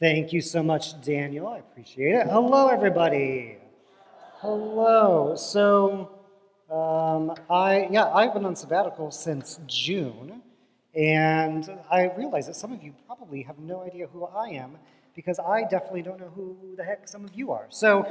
Thank you so much, Daniel. I appreciate it. Hello, everybody. Hello. So, I've been on sabbatical since June, and I realize that some of you probably have no idea who I am, because I definitely don't know who the heck some of you are. So,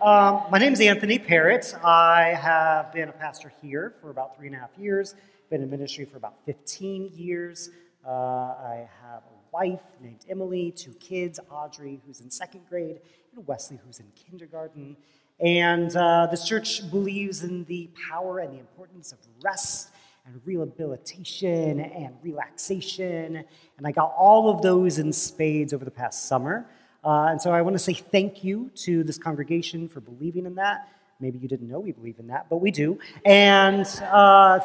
my name is Anthony Parrott. I have been a pastor here for about 3.5 years, been in ministry for about 15 years. I have a wife named Emily, 2 kids, Audrey, who's in 2nd grade, and Wesley, who's in kindergarten. And this church believes in the power and the importance of rest and rehabilitation and relaxation. And I got all of those in spades over the past summer. And so I want to say thank you to this congregation for believing in that. Maybe you didn't know we believe in that, but we do. And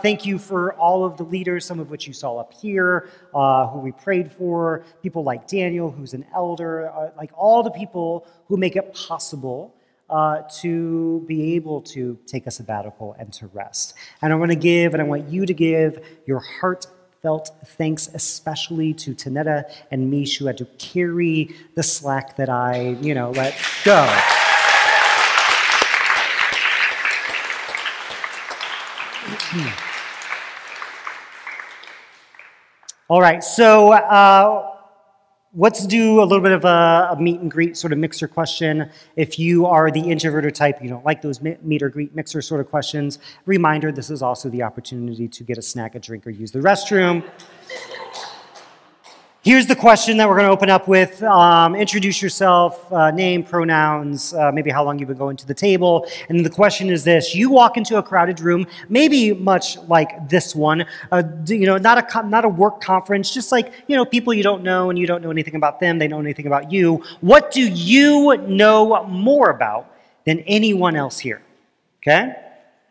thank you for all of the leaders, some of which you saw up here, who we prayed for, people like Daniel, who's an elder, like all the people who make it possible to be able to take a sabbatical and to rest. And I want to give, and I want you to give, your heartfelt thanks, especially to Tanetta and Mish, who had to carry the slack that I, let go. All right, so let's do a little bit of a meet and greet sort of mixer question. If you are the introverted type, you don't like those meet or greet mixer sort of questions. Reminder, this is also the opportunity to get a snack, a drink, or use the restroom. Here's the question that we're going to open up with. Introduce yourself, name, pronouns, maybe how long you've been going to the table. And the question is this. You walk into a crowded room, maybe much like this one, not a work conference, just like, people you don't know and you don't know anything about them. They know anything about you. What do you know more about than anyone else here? Okay?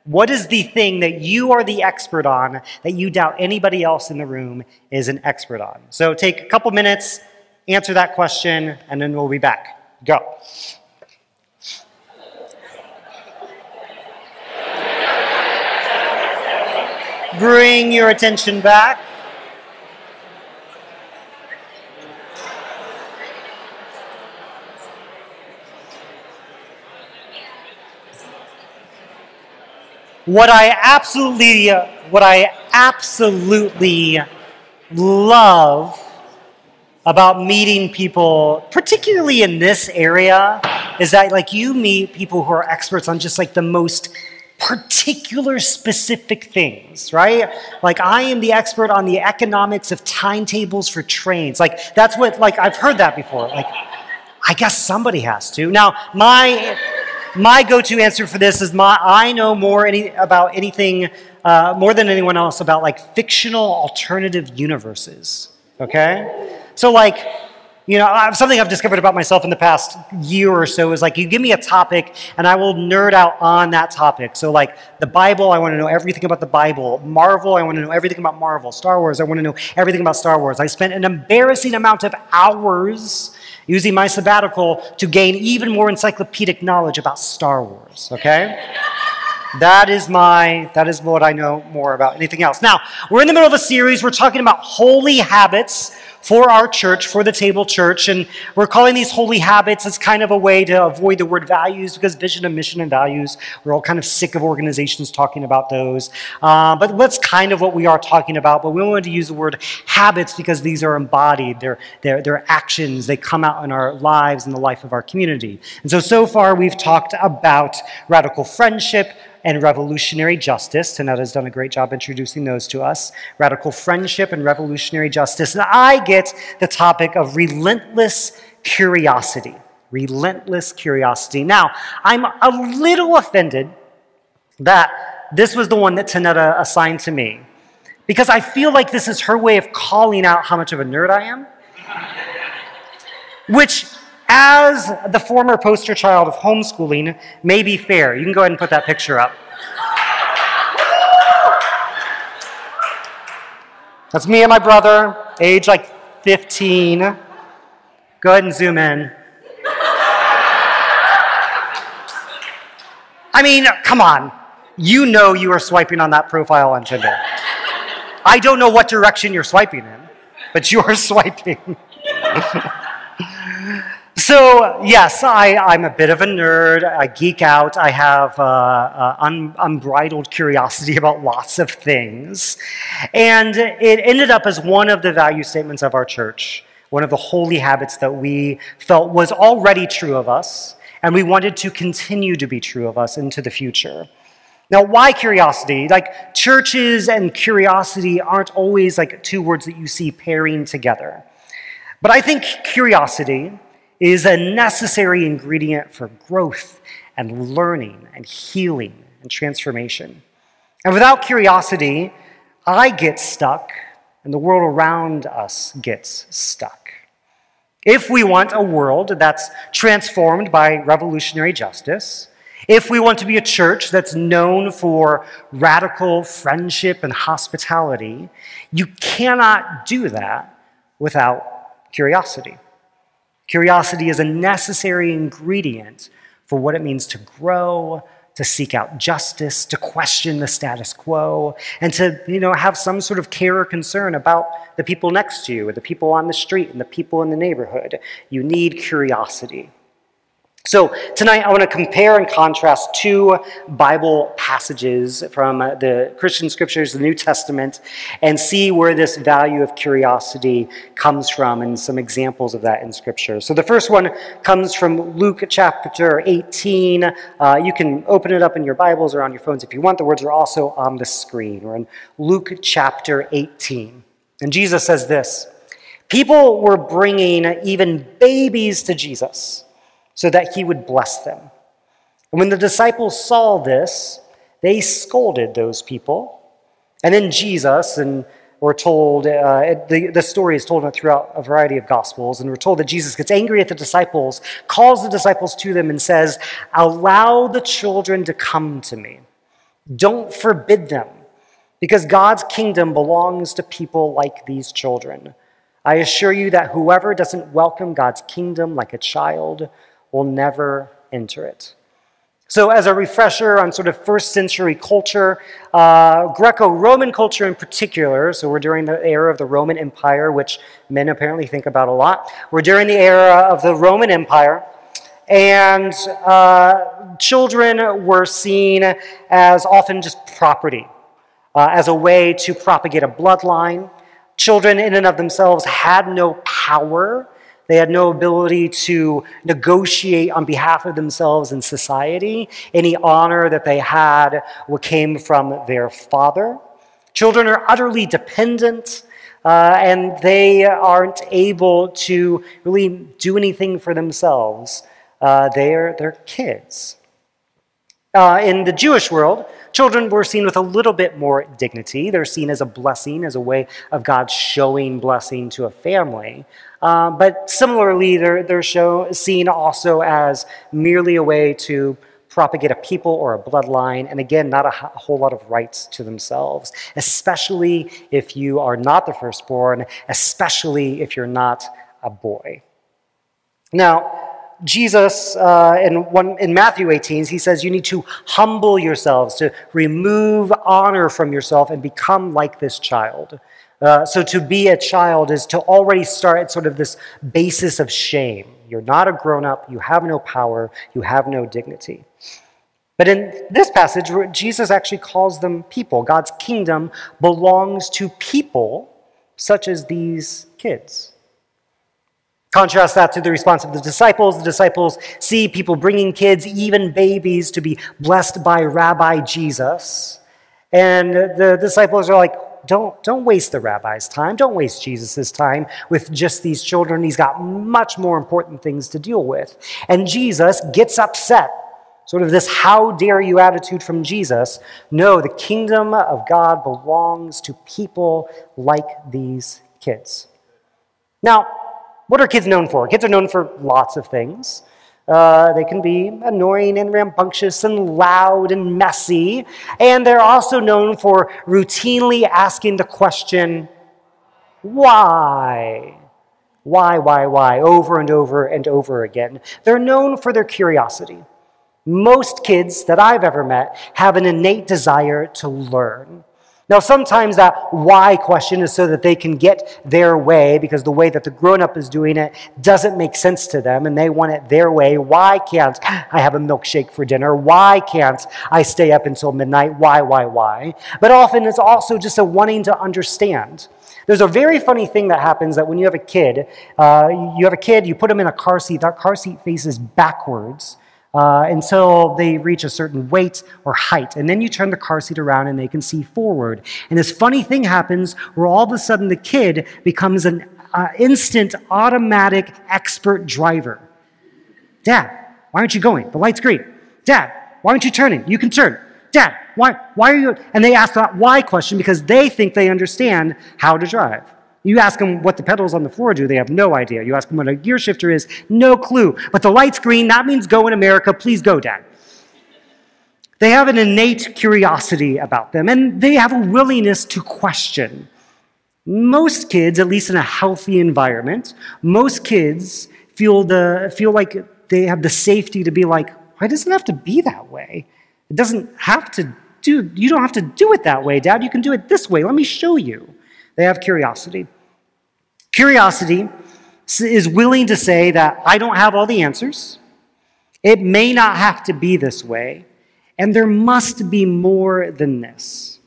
What is the thing that you are the expert on that you doubt anybody else in the room is an expert on? So take a couple minutes, answer that question, and then we'll be back. Go. Bring your attention back. What I absolutely love about meeting people, particularly in this area, is that you meet people who are experts on just the most particular specific things, right? I am the expert on the economics of timetables for trains. That's what I've heard that before. I guess somebody has to. Now my go-to answer for this is I know more than anyone else about fictional alternative universes. Okay, so something I've discovered about myself in the past year or so is you give me a topic and I will nerd out on that topic. So the Bible, I want to know everything about the Bible. Marvel, I want to know everything about Marvel. Star Wars, I want to know everything about Star Wars. I spent an embarrassing amount of hours using my sabbatical to gain even more encyclopedic knowledge about Star Wars, okay? That is what I know more about anything else. Now, we're in the middle of a series. We're talking about holy habits for our church, for the table church, and we're calling these holy habits as kind of a way to avoid the word values, because vision and mission and values, we're all kind of sick of organizations talking about those. But that's kind of what we are talking about, but we wanted to use the word habits because these are embodied. They're actions. They come out in our lives and the life of our community. And so far we've talked about radical friendship and revolutionary justice. Tanetta has done a great job introducing those to us. Radical friendship and revolutionary justice. And I get the topic of relentless curiosity. Relentless curiosity. Now, I'm a little offended that this was the one that Tanetta assigned to me, because I feel like this is her way of calling out how much of a nerd I am, which, as the former poster child of homeschooling, may be fair. You can go ahead and put that picture up. That's me and my brother, age 15. Go ahead and zoom in. I mean, come on. You know you are swiping on that profile on Tinder. I don't know what direction you're swiping in, but you are swiping. So, yes, I'm a bit of a nerd. I geek out. I have unbridled curiosity about lots of things. And it ended up as one of the value statements of our church, one of the holy habits that we felt was already true of us, and we wanted to continue to be true of us into the future. Now, why curiosity? Like, churches and curiosity aren't always like two words that you see pairing together. But I think curiosity is a necessary ingredient for growth and learning and healing and transformation. And without curiosity, I get stuck and the world around us gets stuck. If we want a world that's transformed by revolutionary justice, if we want to be a church that's known for radical friendship and hospitality, you cannot do that without curiosity. Curiosity is a necessary ingredient for what it means to grow, to seek out justice, to question the status quo, and to, have some sort of care or concern about the people next to you, or the people on the street, and the people in the neighborhood. You need curiosity. So tonight I want to compare and contrast two Bible passages from the Christian scriptures, the New Testament, and see where this value of curiosity comes from and some examples of that in scripture. So the first one comes from Luke chapter 18. You can open it up in your Bibles or on your phones if you want. The words are also on the screen. We're in Luke chapter 18. And Jesus says this, "People were bringing even babies to Jesus, so that he would bless them. And when the disciples saw this, they scolded those people." And then Jesus, and we're told, the story is told throughout a variety of Gospels, and we're told that Jesus gets angry at the disciples, calls the disciples to them and says, "Allow the children to come to me. Don't forbid them, because God's kingdom belongs to people like these children. I assure you that whoever doesn't welcome God's kingdom like a child will never enter it." So as a refresher on sort of first century culture, Greco-Roman culture in particular, so we're during the era of the Roman Empire, which men apparently think about a lot. We're during the era of the Roman Empire, and children were seen as often just property, as a way to propagate a bloodline. Children in and of themselves had no power. They had no ability to negotiate on behalf of themselves in society. Any honor that they had came from their father. Children are utterly dependent, and they aren't able to really do anything for themselves. They're kids. In the Jewish world, children were seen with a little bit more dignity. They're seen as a blessing, as a way of God showing blessing to a family. But similarly, they're seen also as merely a way to propagate a people or a bloodline, and again, not a whole lot of rights to themselves, especially if you are not the firstborn, especially if you're not a boy. Now, Jesus, in Matthew 18, he says, you need to humble yourselves, to remove honor from yourself and become like this child. So to be a child is to already start at sort of this basis of shame. You're not a grown-up, you have no power, you have no dignity. But in this passage, Jesus actually calls them people. God's kingdom belongs to people such as these kids. Contrast that to the response of the disciples. The disciples see people bringing kids, even babies, to be blessed by Rabbi Jesus. And the disciples are like, don't waste the rabbi's time. Don't waste Jesus' time with just these children. He's got much more important things to deal with. And Jesus gets upset. Sort of this how dare you attitude from Jesus. No, the kingdom of God belongs to people like these kids. Now, what are kids known for? Kids are known for lots of things. They can be annoying and rambunctious and loud and messy. And they're also known for routinely asking the question, why? Why? Over and over and over again. They're known for their curiosity. Most kids that I've ever met have an innate desire to learn. Now, sometimes that why question is so that they can get their way because the way that the grown-up is doing it doesn't make sense to them and they want it their way. Why can't I have a milkshake for dinner? Why can't I stay up until midnight? Why? But often it's also just a wanting to understand. There's a very funny thing that happens that when you have a kid, you put them in a car seat. That car seat faces backwards until they reach a certain weight or height. And then you turn the car seat around and they can see forward. And this funny thing happens where all of a sudden the kid becomes an instant automatic expert driver. Dad, why aren't you going? The light's green. Dad, why aren't you turning? You can turn. Dad, why are you? And they ask that why question because they think they understand how to drive. You ask them what the pedals on the floor do, they have no idea. You ask them what a gear shifter is, no clue. But the light's green, that means go in America, please go, Dad. They have an innate curiosity about them, and they have a willingness to question. Most kids, at least in a healthy environment, most kids feel like they have the safety to be like, why does it have to be that way? It doesn't have to do, you don't have to do it that way, Dad. You can do it this way. Let me show you. They have curiosity. Curiosity is willing to say that I don't have all the answers. It may not have to be this way. And there must be more than this.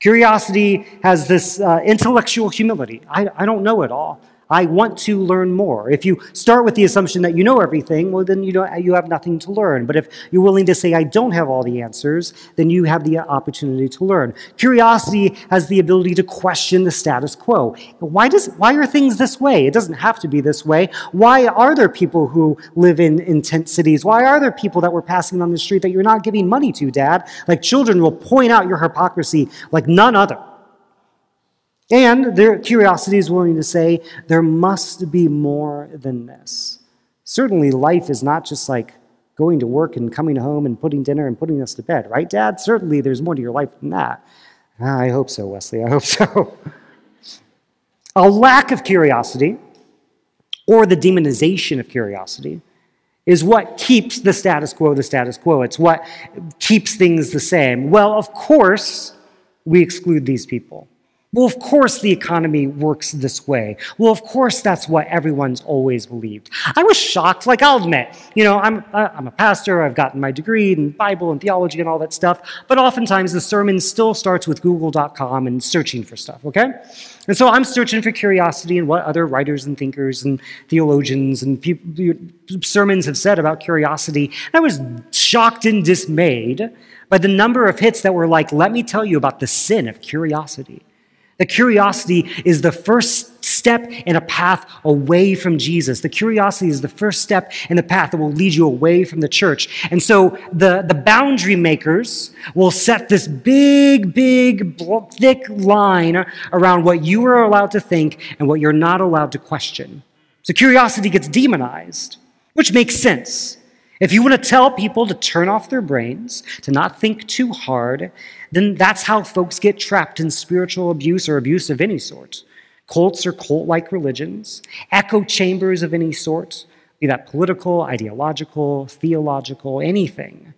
Curiosity has this intellectual humility. I don't know it all. I want to learn more. If you start with the assumption that you know everything, well, then you have nothing to learn. But if you're willing to say, I don't have all the answers, then you have the opportunity to learn. Curiosity has the ability to question the status quo. Why are things this way? It doesn't have to be this way. Why are there people who live in tent cities? Why are there people that we're passing on the street that you're not giving money to, Dad? Like children will point out your hypocrisy like none other. And their curiosity is willing to say, there must be more than this. Certainly life is not just like going to work and coming home and putting dinner and putting us to bed, right, Dad? Certainly there's more to your life than that. I hope so, Wesley, I hope so. A lack of curiosity, or the demonization of curiosity, is what keeps the status quo the status quo. It's what keeps things the same. Well, of course, we exclude these people. Well, of course the economy works this way. Well, of course that's what everyone's always believed. I was shocked, like I'll admit, I'm a pastor, I've gotten my degree in Bible and theology and all that stuff, but oftentimes the sermon still starts with google.com and searching for stuff, okay? And so I'm searching for curiosity and what other writers and thinkers and theologians and sermons have said about curiosity. And I was shocked and dismayed by the number of hits that were like, let me tell you about the sin of curiosity. The curiosity is the first step in a path away from Jesus. The curiosity is the first step in the path that will lead you away from the church. And so the boundary makers will set this big, thick line around what you are allowed to think and what you're not allowed to question. So curiosity gets demonized, which makes sense. If you want to tell people to turn off their brains, to not think too hard, then that's how folks get trapped in spiritual abuse or abuse of any sort. Cults or cult-like religions, echo chambers of any sort, be that political, ideological, theological, anything.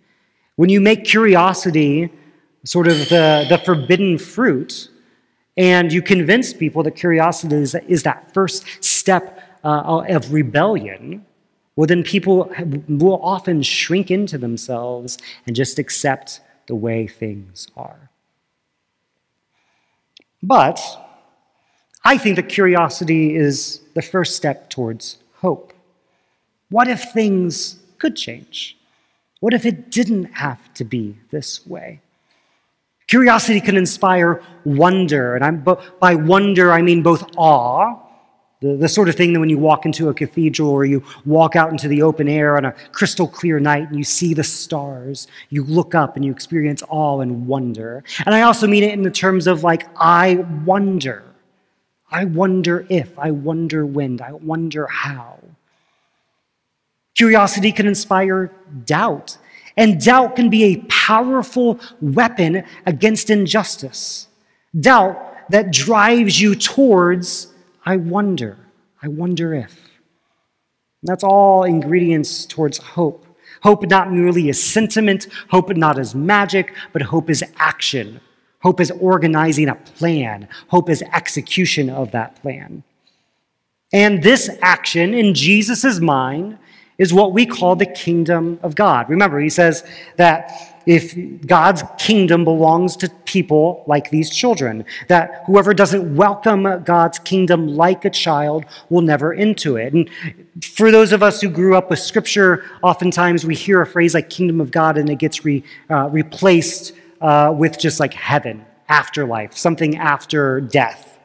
When you make curiosity sort of the forbidden fruit, and you convince people that curiosity is that first step of rebellion, well, then people will often shrink into themselves and just accept the way things are. But I think that curiosity is the first step towards hope. What if things could change? What if it didn't have to be this way? Curiosity can inspire wonder, and by wonder I mean both awe, the sort of thing that when you walk into a cathedral or you walk out into the open air on a crystal clear night and you see the stars, you look up and you experience awe and wonder. And I also mean it in the terms of like, I wonder. I wonder if, I wonder when, I wonder how. Curiosity can inspire doubt. And doubt can be a powerful weapon against injustice. Doubt that drives you towards I wonder if. That's all ingredients towards hope. Hope not merely is sentiment, hope not as magic, but hope is action. Hope is organizing a plan. Hope is execution of that plan. And this action in Jesus' mind is what we call the kingdom of God. Remember, he says that if God's kingdom belongs to people like these children, that whoever doesn't welcome God's kingdom like a child will never enter it. And for those of us who grew up with Scripture, oftentimes we hear a phrase like kingdom of God and it gets replaced with just like heaven, afterlife, something after death.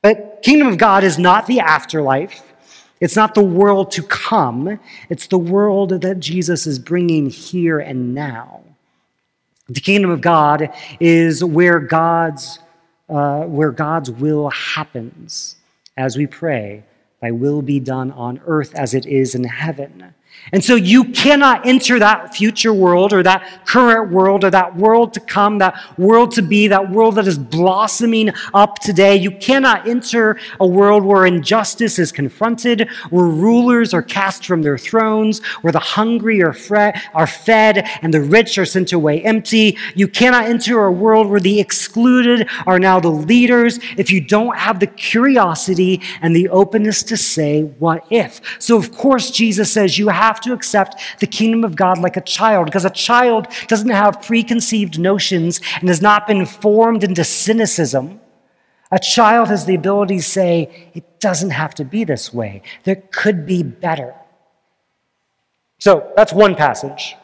But kingdom of God is not the afterlife. It's not the world to come. It's the world that Jesus is bringing here and now. The kingdom of God is where God's will happens as we pray, thy will be done on earth as it is in heaven. And so you cannot enter that future world or that current world or that world to come, that world to be, that world that is blossoming up today. You cannot enter a world where injustice is confronted, where rulers are cast from their thrones, where the hungry are fed and the rich are sent away empty. You cannot enter a world where the excluded are now the leaders if you don't have the curiosity and the openness to say, what if? So of course, Jesus says you have to accept the kingdom of God like a child, because a child doesn't have preconceived notions and has not been formed into cynicism. A child has the ability to say, it doesn't have to be this way. There could be better. So that's one passage.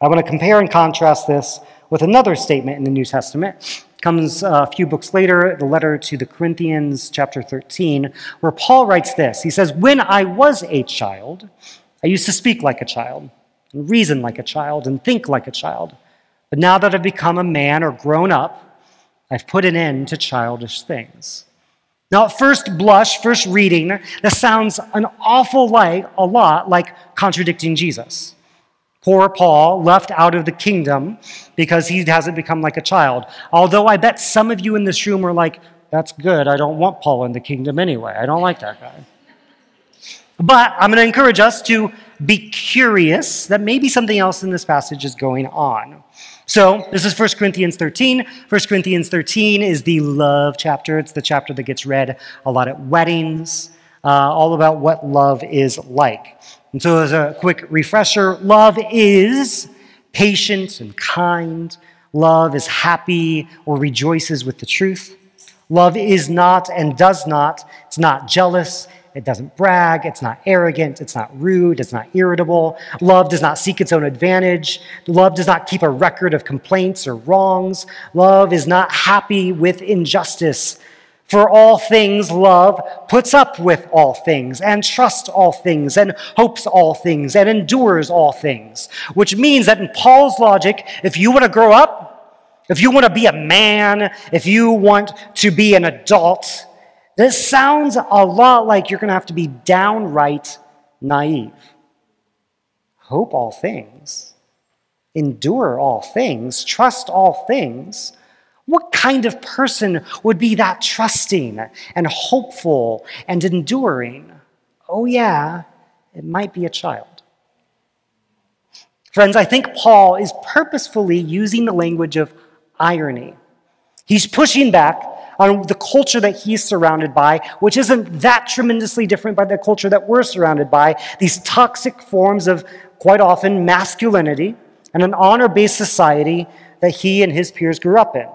I want to compare and contrast this with another statement in the New Testament. It comes a few books later, the letter to the Corinthians, chapter 13, where Paul writes this. He says, when I was a child, I used to speak like a child, and reason like a child, and think like a child. But now that I've become a man or grown up, I've put an end to childish things. Now, at first blush, first reading, this sounds an awful lot like contradicting Jesus. Poor Paul, left out of the kingdom because he hasn't become like a child. Although I bet some of you in this room are like, that's good, I don't want Paul in the kingdom anyway. I don't like that guy. But I'm going to encourage us to be curious that maybe something else in this passage is going on. So this is 1 Corinthians 13. 1 Corinthians 13 is the love chapter. It's the chapter that gets read a lot at weddings, all about what love is like. And so as a quick refresher, love is patient and kind. Love is happy or rejoices with the truth. Love is not and does not. It's not jealous. It doesn't brag. It's not arrogant. It's not rude. It's not irritable. Love does not seek its own advantage. Love does not keep a record of complaints or wrongs. Love is not happy with injustice. For all things, love puts up with all things, and trusts all things, and hopes all things, and endures all things. Which means that in Paul's logic, if you want to grow up, if you want to be a man, if you want to be an adult, this sounds a lot like you're going to have to be downright naive. Hope all things, endure all things, trust all things. What kind of person would be that trusting and hopeful and enduring? Oh yeah, it might be a child. Friends, I think Paul is purposefully using the language of irony. He's pushing back on the culture that he's surrounded by, which isn't that tremendously different by the culture that we're surrounded by, these toxic forms of, quite often, masculinity and an honor-based society that he and his peers grew up in.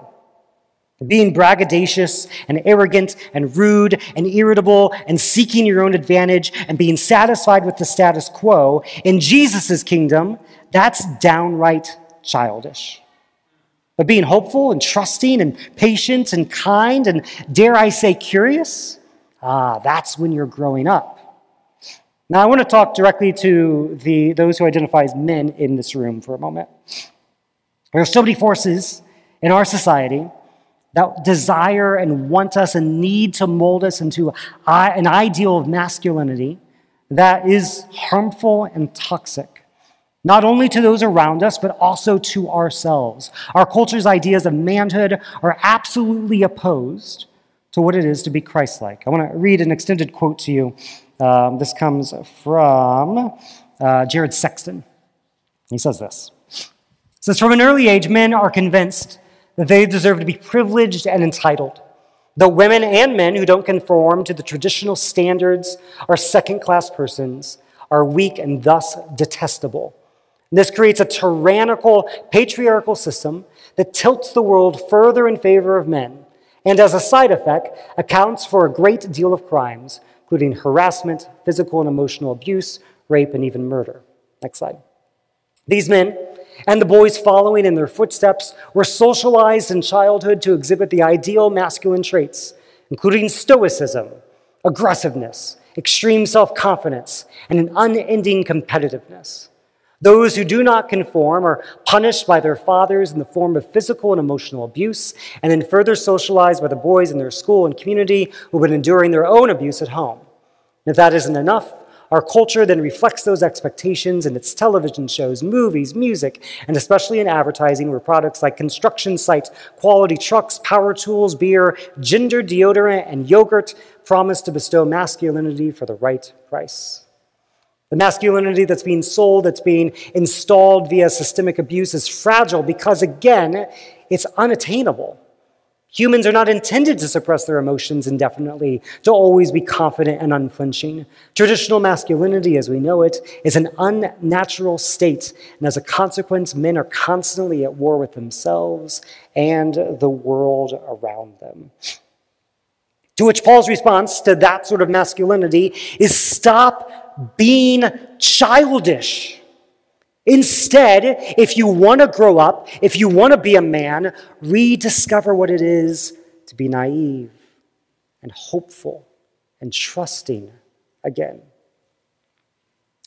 Being braggadocious and arrogant and rude and irritable and seeking your own advantage and being satisfied with the status quo, in Jesus' kingdom, that's downright childish. But being hopeful and trusting and patient and kind and, dare I say, curious, that's when you're growing up. Now, I want to talk directly to those who identify as men in this room for a moment. There are so many forces in our society that desire and want us and need to mold us into an ideal of masculinity that is harmful and toxic, not only to those around us, but also to ourselves. Our culture's ideas of manhood are absolutely opposed to what it is to be Christ-like. I want to read an extended quote to you. This comes from Jared Sexton. He says this. Since from an early age, men are convinced that they deserve to be privileged and entitled, that women and men who don't conform to the traditional standards are second-class persons, are weak and thus detestable. This creates a tyrannical, patriarchal system that tilts the world further in favor of men, and as a side effect, accounts for a great deal of crimes, including harassment, physical and emotional abuse, rape, and even murder. Next slide. These men, and the boys following in their footsteps, were socialized in childhood to exhibit the ideal masculine traits, including stoicism, aggressiveness, extreme self-confidence, and an unending competitiveness. Those who do not conform are punished by their fathers in the form of physical and emotional abuse, and then further socialized by the boys in their school and community who've been enduring their own abuse at home. And if that isn't enough, our culture then reflects those expectations in its television shows, movies, music, and especially in advertising, where products like construction sites, quality trucks, power tools, beer, gender deodorant, and yogurt promise to bestow masculinity for the right price. The masculinity that's being sold, that's being installed via systemic abuse, is fragile because, again, it's unattainable. Humans are not intended to suppress their emotions indefinitely, to always be confident and unflinching. Traditional masculinity, as we know it, is an unnatural state, and as a consequence, men are constantly at war with themselves and the world around them. To which Paul's response to that sort of masculinity is, stop being childish. Instead, if you want to grow up, if you want to be a man, rediscover what it is to be naive and hopeful and trusting again.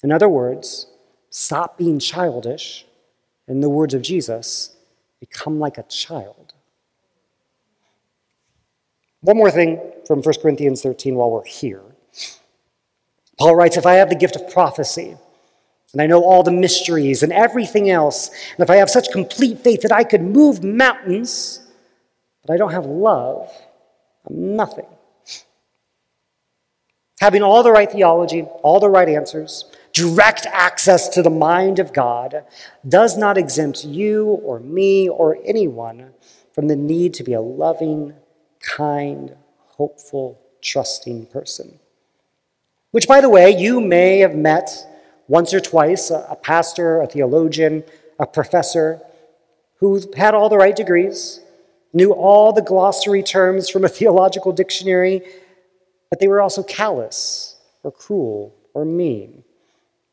In other words, stop being childish. In the words of Jesus, become like a child. One more thing from 1 Corinthians 13 while we're here. Paul writes, if I have the gift of prophecy, and I know all the mysteries and everything else, and if I have such complete faith that I could move mountains, but I don't have love, I'm nothing. Having all the right theology, all the right answers, direct access to the mind of God does not exempt you or me or anyone from the need to be a loving, kind, hopeful, trusting person. Which, by the way, you may have met once or twice, a pastor, a theologian, a professor who had all the right degrees, knew all the glossary terms from a theological dictionary, but they were also callous or cruel or mean,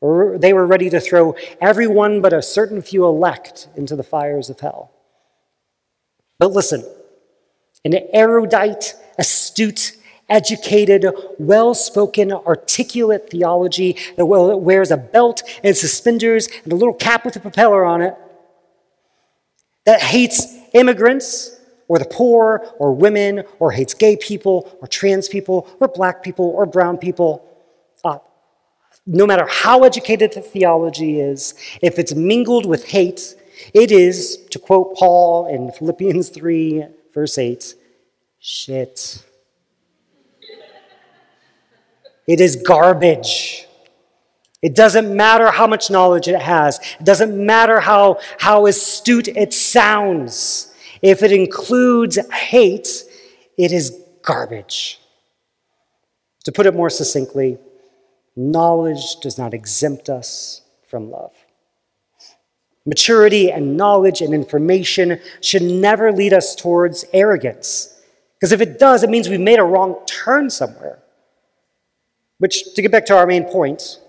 or they were ready to throw everyone but a certain few elect into the fires of hell. But listen, an erudite, astute, educated, well-spoken, articulate theology that wears a belt and suspenders and a little cap with a propeller on it, that hates immigrants or the poor or women, or hates gay people or trans people or black people or brown people. No matter how educated the theology is, if it's mingled with hate, it is, to quote Paul in Philippians 3, verse 8, shit. It is garbage. It doesn't matter how much knowledge it has. It doesn't matter how astute it sounds. If it includes hate, it is garbage. To put it more succinctly, knowledge does not exempt us from love. Maturity and knowledge and information should never lead us towards arrogance, because if it does, it means we've made a wrong turn somewhere. Which, to get back to our main point,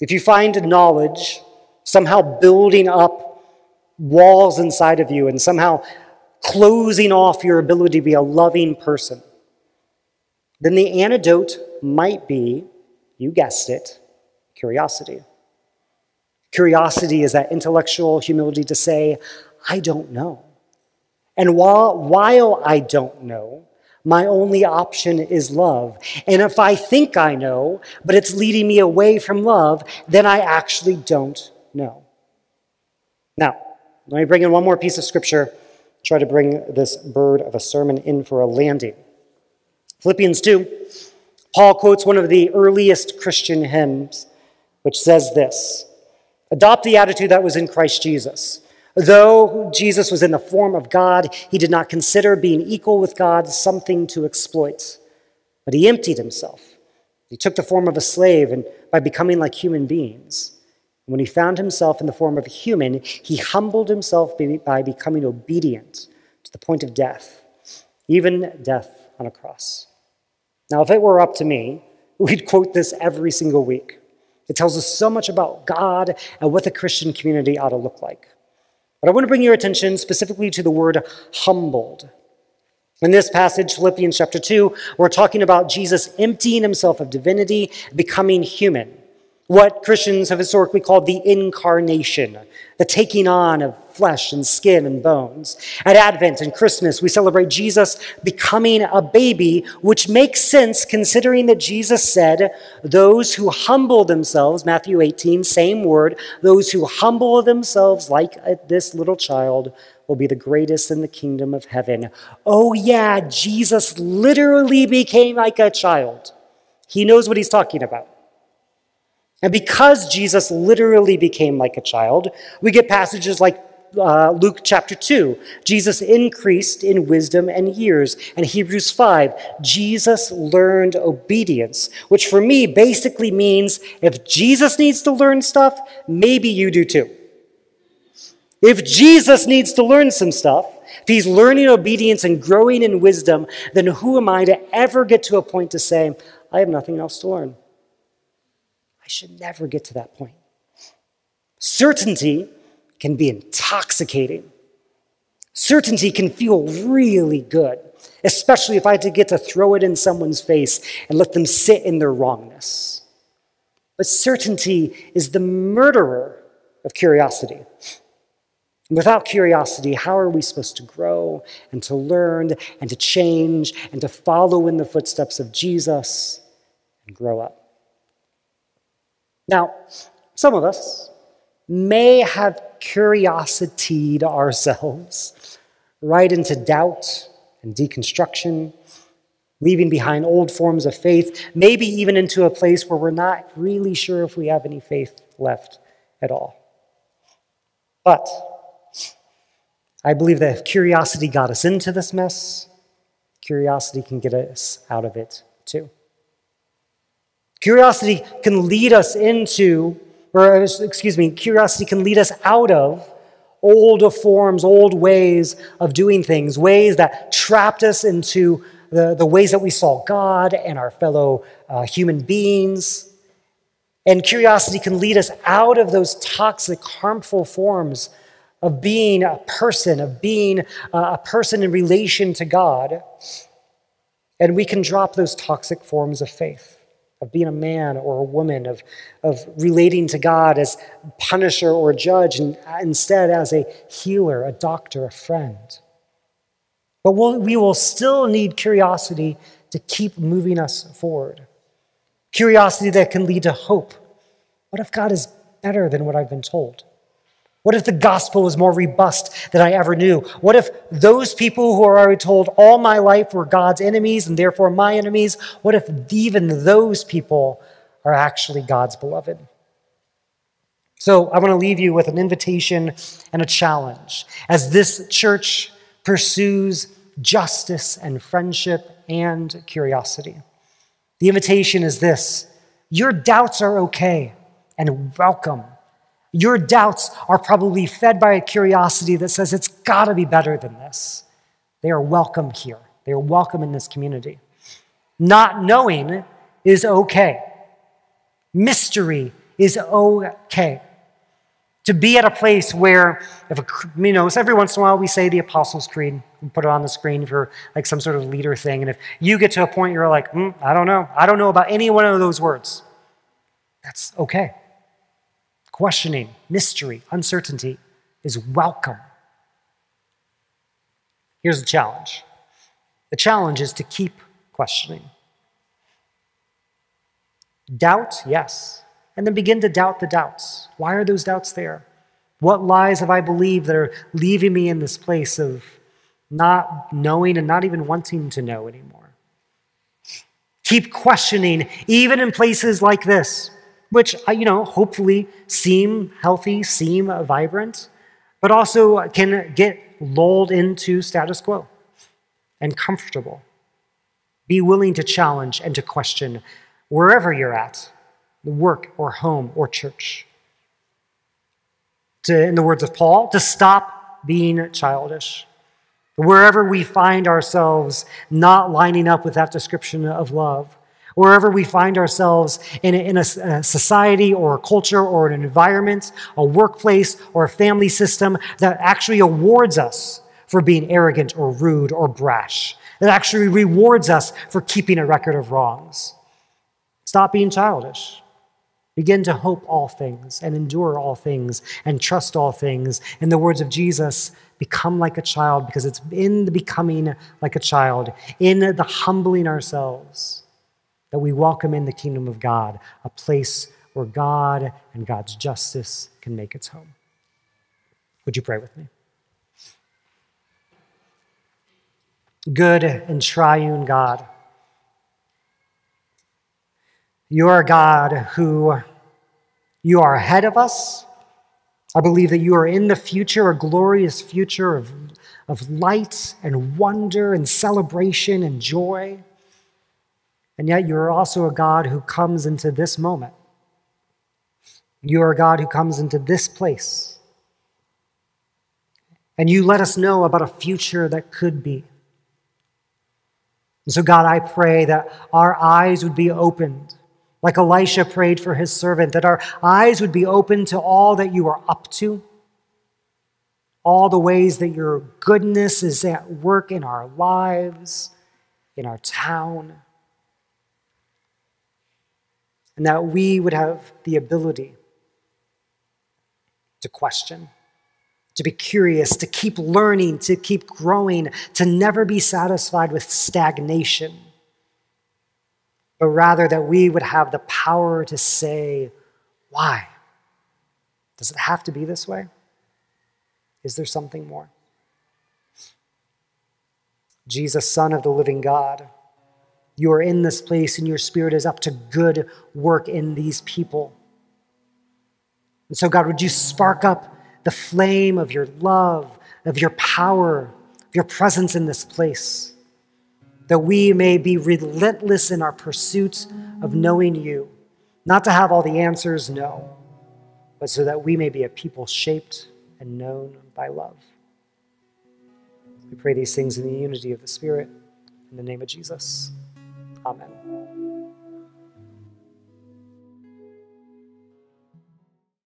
if you find knowledge somehow building up walls inside of you and somehow closing off your ability to be a loving person, then the antidote might be, you guessed it, curiosity. Curiosity is that intellectual humility to say, I don't know. And while I don't know, my only option is love. And if I think I know, but it's leading me away from love, then I actually don't know. Now, let me bring in one more piece of scripture, try to bring this bird of a sermon in for a landing. Philippians 2, Paul quotes one of the earliest Christian hymns, which says this, adopt the attitude that was in Christ Jesus, Though Jesus was in the form of God, he did not consider being equal with God something to exploit, but he emptied himself. He took the form of a slave and by becoming like human beings. When he found himself in the form of a human, he humbled himself by becoming obedient to the point of death, even death on a cross. Now, if it were up to me, we'd quote this every single week. It tells us so much about God and what the Christian community ought to look like. But I want to bring your attention specifically to the word humbled. In this passage, Philippians chapter 2, we're talking about Jesus emptying himself of divinity, becoming human. What Christians have historically called the incarnation, the taking on of flesh and skin and bones. At Advent and Christmas, we celebrate Jesus becoming a baby, which makes sense considering that Jesus said, those who humble themselves, Matthew 18, same word, those who humble themselves like this little child will be the greatest in the kingdom of heaven. Oh yeah, Jesus literally became like a child. He knows what he's talking about. And because Jesus literally became like a child, we get passages like Luke chapter 2. Jesus increased in wisdom and years. And Hebrews 5, Jesus learned obedience, which for me basically means if Jesus needs to learn stuff, maybe you do too. If Jesus needs to learn some stuff, if he's learning obedience and growing in wisdom, then who am I to ever get to a point to say, I have nothing else to learn? Should never get to that point. Certainty can be intoxicating. Certainty can feel really good, especially if I had to get to throw it in someone's face and let them sit in their wrongness. But certainty is the murderer of curiosity. And without curiosity, how are we supposed to grow and to learn and to change and to follow in the footsteps of Jesus and grow up? Now, some of us may have curiositied ourselves right into doubt and deconstruction, leaving behind old forms of faith, maybe even into a place where we're not really sure if we have any faith left at all. But I believe that if curiosity got us into this mess, curiosity can get us out of it too. Curiosity can lead us curiosity can lead us out of old forms, old ways of doing things, ways that trapped us into the ways that we saw God and our fellow human beings. And curiosity can lead us out of those toxic, harmful forms of being a person, in relation to God. And we can drop those toxic forms of faith, of being a man or a woman, of relating to God as punisher or judge, and instead as a healer, a doctor, a friend. But we will still need curiosity to keep moving us forward. Curiosity that can lead to hope. What if God is better than what I've been told? What if the gospel is more robust than I ever knew? What if those people who are already told all my life were God's enemies and therefore my enemies, what if even those people are actually God's beloved? So I want to leave you with an invitation and a challenge as this church pursues justice and friendship and curiosity. The invitation is this: your doubts are okay and welcome. Your doubts are probably fed by a curiosity that says it's got to be better than this. They are welcome here. They are welcome in this community. Not knowing is okay. Mystery is okay. To be at a place where, every once in a while we say the Apostles' Creed, we put it on the screen for like some sort of leader thing, and if you get to a point you're like, I don't know about any one of those words, that's okay. Questioning, mystery, uncertainty is welcome. Here's the challenge. The challenge is to keep questioning. Doubt, yes, and then begin to doubt the doubts. Why are those doubts there? What lies have I believed that are leaving me in this place of not knowing and not even wanting to know anymore? Keep questioning, even in places like this, which, hopefully seem healthy, seem vibrant, but also can get lulled into status quo and comfortable. Be willing to challenge and to question wherever you're at, work or home or church. In the words of Paul, to stop being childish. Wherever we find ourselves not lining up with that description of love, wherever we find ourselves in a society or a culture or an environment, a workplace or a family system that actually awards us for being arrogant or rude or brash, that actually rewards us for keeping a record of wrongs. Stop being childish. Begin to hope all things and endure all things and trust all things. In the words of Jesus, become like a child, because it's in the becoming like a child, in the humbling ourselves, that we welcome in the kingdom of God, a place where God and God's justice can make its home. Would you pray with me? Good and triune God, you are a God who, you are ahead of us. I believe that you are in the future, a glorious future of light and wonder and celebration and joy. And yet you are also a God who comes into this moment. You are a God who comes into this place. And you let us know about a future that could be. And so, God, I pray that our eyes would be opened, like Elisha prayed for his servant, that our eyes would be open to all that you are up to, all the ways that your goodness is at work in our lives, in our town, and that we would have the ability to question, to be curious, to keep learning, to keep growing, to never be satisfied with stagnation, but rather that we would have the power to say, why? Does it have to be this way? Is there something more? Jesus, Son of the living God, you are in this place and your Spirit is up to good work in these people. And so, God, would you spark up the flame of your love, of your power, of your presence in this place, that we may be relentless in our pursuit of knowing you, not to have all the answers, no, but so that we may be a people shaped and known by love. We pray these things in the unity of the Spirit, in the name of Jesus. Amen.